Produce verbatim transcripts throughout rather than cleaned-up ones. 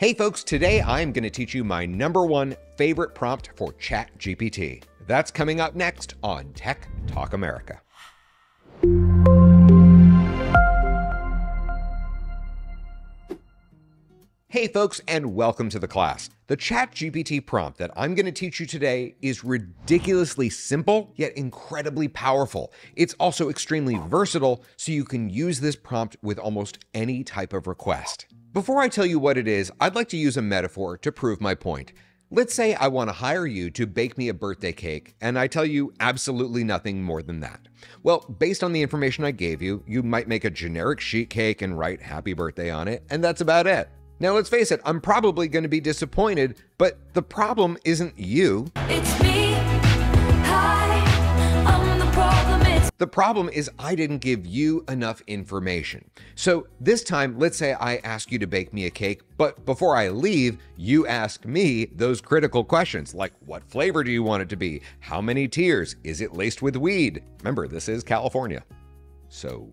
Hey folks, today I'm going to teach you my number one favorite prompt for ChatGPT. That's coming up next on Tech Talk America. Hey folks, and welcome to the class. The ChatGPT prompt that I'm going to teach you today is ridiculously simple, yet incredibly powerful. It's also extremely versatile, so you can use this prompt with almost any type of request. Before I tell you what it is, I'd like to use a metaphor to prove my point. Let's say I want to hire you to bake me a birthday cake, and I tell you absolutely nothing more than that. Well, based on the information I gave you, you might make a generic sheet cake and write happy birthday on it, and that's about it. Now let's face it, I'm probably going to be disappointed, but the problem isn't you. It's me. Hi. I'm the problem. The problem is I didn't give you enough information. So this time, let's say I ask you to bake me a cake, but before I leave, you ask me those critical questions like, what flavor do you want it to be? How many tiers? Is it laced with weed? Remember, this is California. So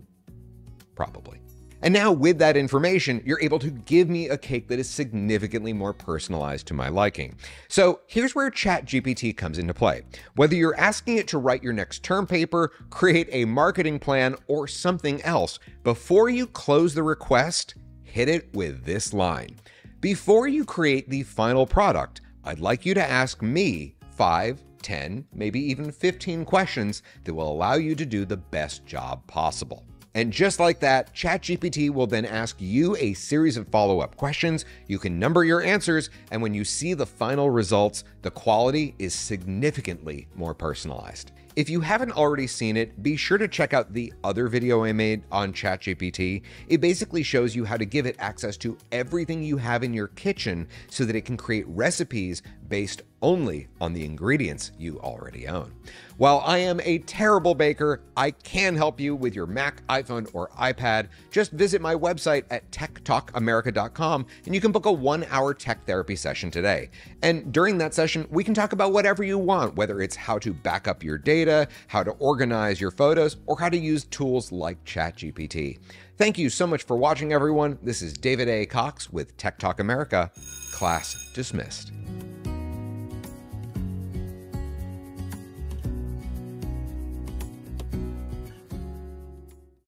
probably. And now with that information, you're able to give me a cake that is significantly more personalized to my liking. So here's where ChatGPT comes into play. Whether you're asking it to write your next term paper, create a marketing plan, or something else, before you close the request, hit it with this line. Before you create the final product, I'd like you to ask me five, ten, maybe even fifteen questions that will allow you to do the best job possible. And just like that, ChatGPT will then ask you a series of follow-up questions. You can number your answers, and when you see the final results, the quality is significantly more personalized. If you haven't already seen it, be sure to check out the other video I made on ChatGPT. It basically shows you how to give it access to everything you have in your kitchen so that it can create recipes based only on the ingredients you already own. While I am a terrible baker, I can help you with your Mac, iPhone, or iPad. Just visit my website at tech talk america dot com and you can book a one hour tech therapy session today. And during that session, we can talk about whatever you want, whether it's how to back up your data, how to organize your photos, or how to use tools like ChatGPT. Thank you so much for watching, everyone. This is David A. Cox with Tech Talk America. Class dismissed.